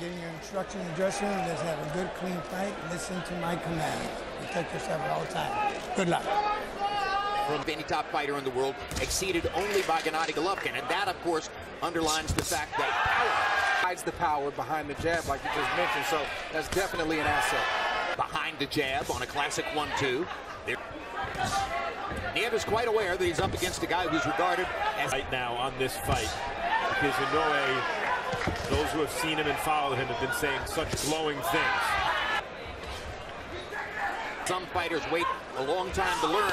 getting your instruction in the dressing room, let's have a good, clean fight. Listen to my commands. Protect yourself at all times. Good luck. From any top fighter in the world, exceeded only by Gennady Golovkin. And that, of course, underlines the fact that power hides the power behind the jab, like you just mentioned. So that's definitely an asset. Behind the jab on a classic 1-2. Nieves is quite aware that he's up against a guy who's regarded as right now on this fight. Because Inoue, those who have seen him and followed him have been saying such glowing things. Some fighters wait a long time to learn.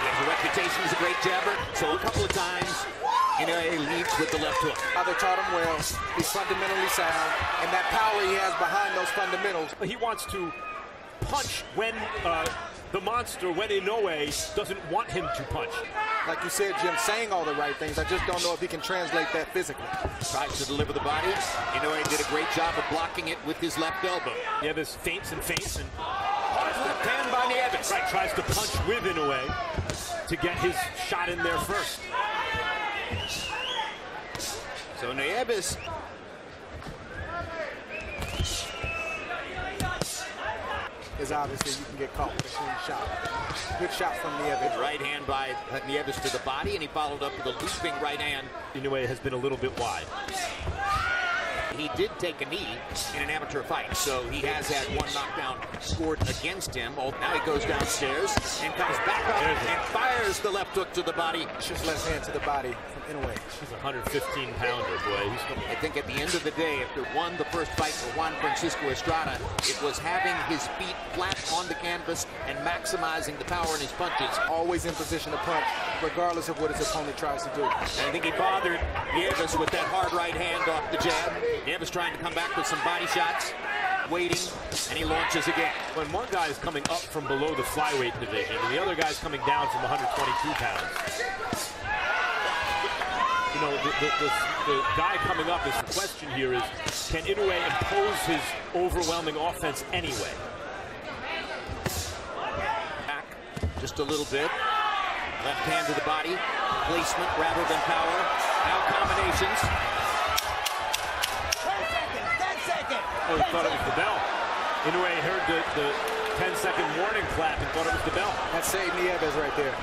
He has a reputation as a great jabber, so a couple of times Inoue leads with the left hook. Father taught him well. He's fundamentally sound, and that power he has behind those fundamentals. He wants to punch when the monster, when Inoue doesn't want him to punch. Like you said, Jim, saying all the right things. I just don't know if he can translate that physically. Tries to deliver the body. Inoue did a great job of blocking it with his left elbow. Nieves feints and feints and left hand by Nieves. Right, tries to punch with Inoue to get his shot in there first. So Nieves. Is obviously you can get caught with a clean shot. Good shot from Nieves. Right hand by Nieves to the body, and he followed up with a looping right hand. Inoue has been a little bit wide. He did take a knee in an amateur fight, so he has had one knockdown scored against him. Oh, now he goes downstairs and comes back up and fires the left hook to the body. Just left hand to the body from Inoue. He's a 115-pounder, boy. I think at the end of the day, after won the first fight for Juan Francisco Estrada, it was having his feet flat on the canvas and maximizing the power in his punches. Always in position to punch, regardless of what his opponent tries to do. And I think he bothered Nieves with that hard right hand off the jab. Nieves trying to come back with some body shots, waiting, and he launches again. When one guy is coming up from below the flyweight division, and the other guy is coming down from 122 pounds, you know, the guy coming up, is the question here is, can Inoue impose his overwhelming offense anyway? Back just a little bit. Left hand to the body, placement rather than power. Now combinations. Oh, he thought it was the bell. Inoue heard the 10-second warning clap and thought it was the bell. That saved Nieves right there.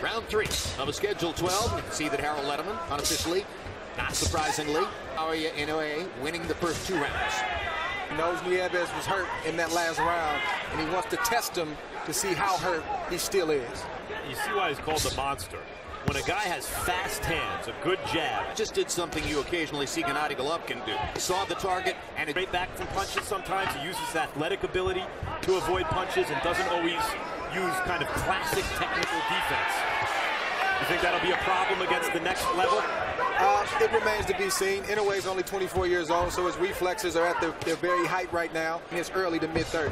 Round 3 of a scheduled 12. You can see that Harold Lederman, unofficially, not surprisingly, Naoya Inoue winning the first 2 rounds. He knows Nieves was hurt in that last round, and he wants to test him to see how hurt he still is. You see why he's called the monster. When a guy has fast hands, a good jab. Just did something you occasionally see Gennady Golovkin do. He saw the target and straight back from punches sometimes. He uses his athletic ability to avoid punches and doesn't always use kind of classic technical defense. You think that'll be a problem against the next level? It remains to be seen. Inoue is only 24 years old, so his reflexes are at their very height right now. In his early to mid-30s.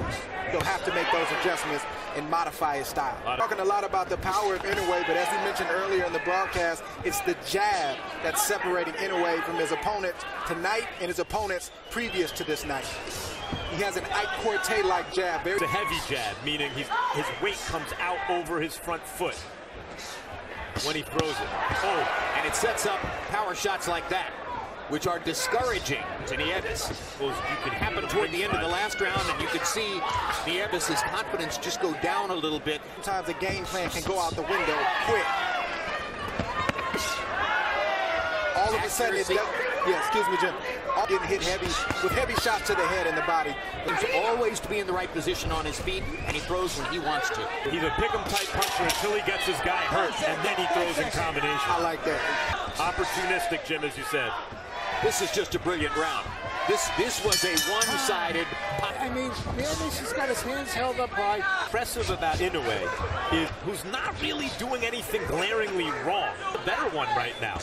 He'll have to make those adjustments and modify his style. Talking a lot about the power of Inoue, but as we mentioned earlier in the broadcast, it's the jab that's separating Inoue from his opponents tonight and his opponents previous to this night. He has an Ike Corte-like jab. It's a heavy jab, meaning his weight comes out over his front foot when he throws it. Oh, and it sets up power shots like that, which are discouraging to Nieves. Well, you can happen toward the end of the last round, and you can see Nieves' confidence just go down a little bit. Sometimes a game plan can go out the window quick. All of a sudden, it does, getting hit heavy with heavy shots to the head and the body. He's always to be in the right position on his feet, and he throws when he wants to. He's a pick-em type puncher until he gets his guy hurt, and then he throws in combination. I like that. Opportunistic, Jim, as you said. This is just a brilliant round. This was a one-sided. I mean, Nieves has got his hands held up high. Impressive about Inoue is who's not really doing anything glaringly wrong. The better one right now.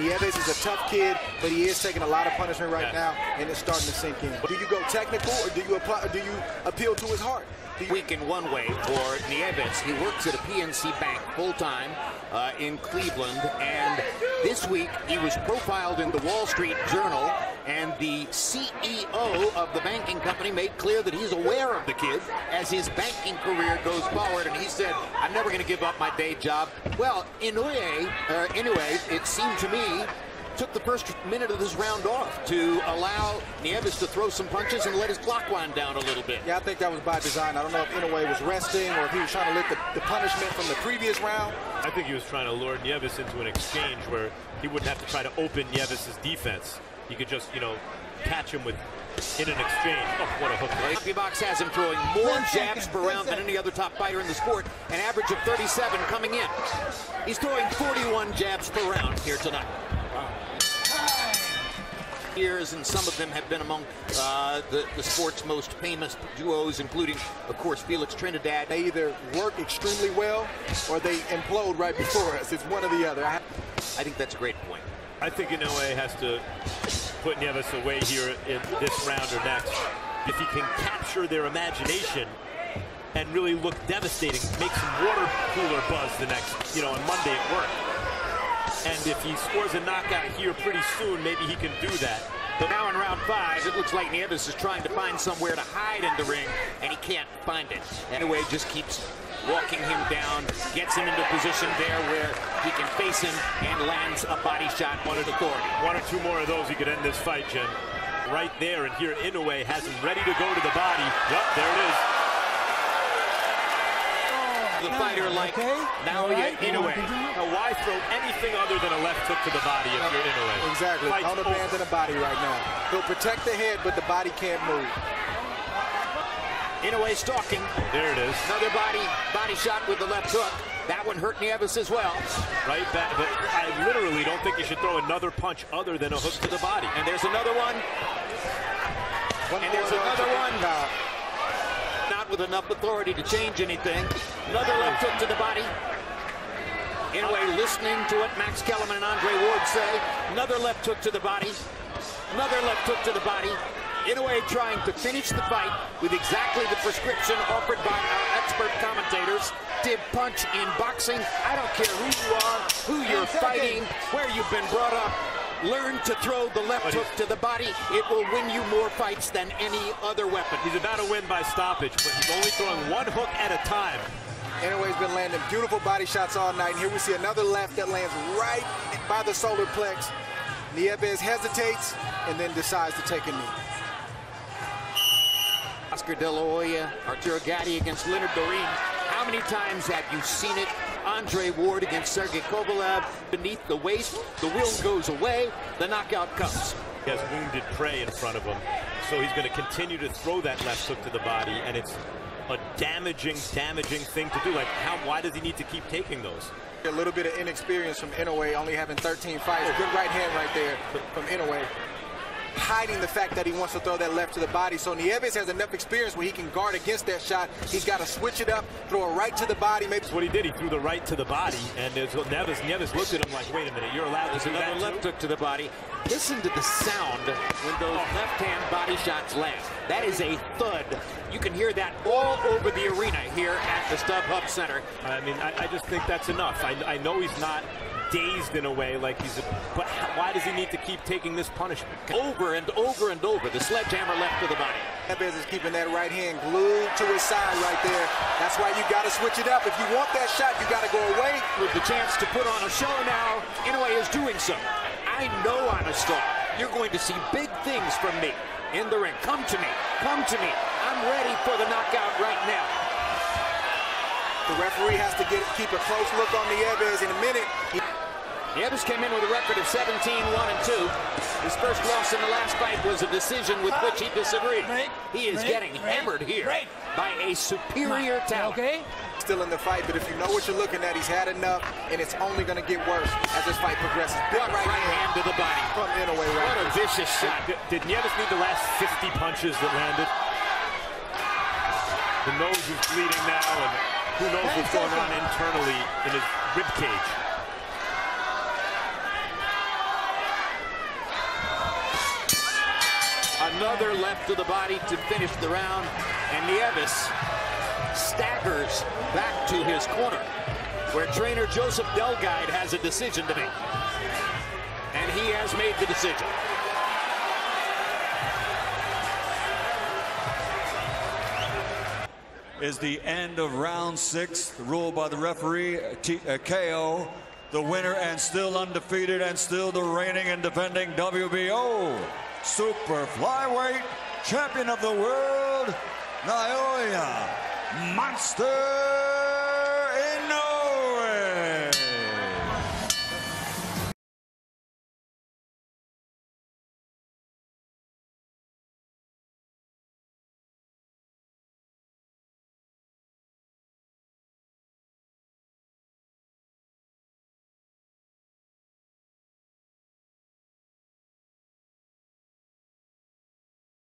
Nieves is a tough kid, but he is taking a lot of punishment right now, and it's starting to sink in. Do you go technical, or do you apply, or do you appeal to his heart? Week in one way for Nieves. He works at a PNC bank full-time in Cleveland, and this week he was profiled in the Wall Street Journal, and the CEO of the banking company made clear that he's aware of the kid as his banking career goes forward, and he said, I'm never going to give up my day job. Well, Inoue, it seemed to me took the first minute of this round off to allow Nieves to throw some punches and let his clock wind down a little bit. Yeah, I think that was by design. I don't know if Inoue was resting or if he was trying to lift the punishment from the previous round. I think he was trying to lure Nieves into an exchange where he wouldn't have to try to open Nieves' defense. He could just, you know, catch him with in an exchange. Oh, what a hook. Right? CompuBox has him throwing more jabs per round than any other top fighter in the sport, an average of 37 coming in. He's throwing 41 jabs per round here tonight. Wow. Years, and some of them have been among the sport's most famous duos, including, of course, Felix Trinidad. They either work extremely well or they implode right before us. It's one or the other. I think that's a great point. I think Inoue has to put Nieves away here in this round or next. If he can capture their imagination and really look devastating, make some water cooler buzz the next, you know, on Monday at work. And if he scores a knockout here pretty soon, maybe he can do that. But now in round 5, it looks like Nieves is trying to find somewhere to hide in the ring, and he can't find it. Anyway, just keeps walking him down, gets him into position there where he can face him and lands a body shot on his authority. One or two more of those, he could end this fight, Jim. Right there, and here Inoue has him ready to go to the body. Yup, there it is. The fighter like Naoya Inoue. Now, why throw anything other than a left hook to the body if you're Inoue? Exactly. Don't abandon the body right now. He'll protect the head, but the body can't move. Inoue stalking. There it is. Another body shot with the left hook. That one hurt Nieves as well. Right back. But I literally don't think you should throw another punch other than a hook to the body. And there's another one. And there's another one. Not with enough authority to change anything. Another left hook to the body. Inoue listening to what Max Kellerman and Andre Ward say. Another left hook to the body. Another left hook to the body. Inoue trying to finish the fight with exactly the prescription offered by our expert commentators. Did punch in boxing. I don't care who you are, who you're fighting, where you've been brought up. Learn to throw the left hook to the body. It will win you more fights than any other weapon. He's about to win by stoppage, but he's only throwing one hook at a time. Inoue's been landing beautiful body shots all night. And here we see another left that lands right by the solar plex. Nieves hesitates and then decides to take a knee. Oscar De La Hoya, Arturo Gatti against Leonard Barin. How many times have you seen it? Andre Ward against Sergey Kovalev. Beneath the waist, the will goes away, the knockout comes. He has wounded prey in front of him, so he's going to continue to throw that left hook to the body, and it's a damaging thing to do. Like, why does he need to keep taking those? A little bit of inexperience from Inoue, only having 13 fights. Oh, good right hand right there from Inoue. Hiding the fact that he wants to throw that left to the body. So Nieves has enough experience where he can guard against that shot. He's got to switch it up, throw a right to the body. Maybe that's what he did. He threw the right to the body, and Nieves looked at him like, wait a minute, you're allowed to do that. Another left hook to the body. Listen to the sound when those left-hand body shots land. That is a thud. You can hear that all over the arena here at the StubHub Center. I mean, I just think that's enough. I know he's not dazed in Inoue like he's, but why does he need to keep taking this punishment? Over and over and over, the sledgehammer left to the body. Nieves is keeping that right hand glued to his side right there. That's why you got to switch it up. If you want that shot, you got to go away. With the chance to put on a show now, Inoue is doing so. I know I'm a star. You're going to see big things from me in the ring. Come to me, come to me. I'm ready for the knockout right now. The referee has to keep a close look on Nieves in a minute. Nieves came in with a record of 17-1-2. His first loss in the last fight was a decision with which he disagreed. He is getting hammered here by a superior talent. Still in the fight, but if you know what you're looking at, he's had enough, and it's only going to get worse as this fight progresses. Big right hand to the body. From Inoue right What a vicious shot. Did Nieves need the last 50 punches that landed? The nose is bleeding now, and who knows what's going on internally in his ribcage. Another left to the body to finish the round, and Nieves staggers back to his corner, where trainer Joseph Delguide has a decision to make. And he has made the decision. Is the end of round 6, ruled by the referee, KO the winner and still undefeated and still the reigning and defending WBO super flyweight champion of the world, Naoya Monster Inoue.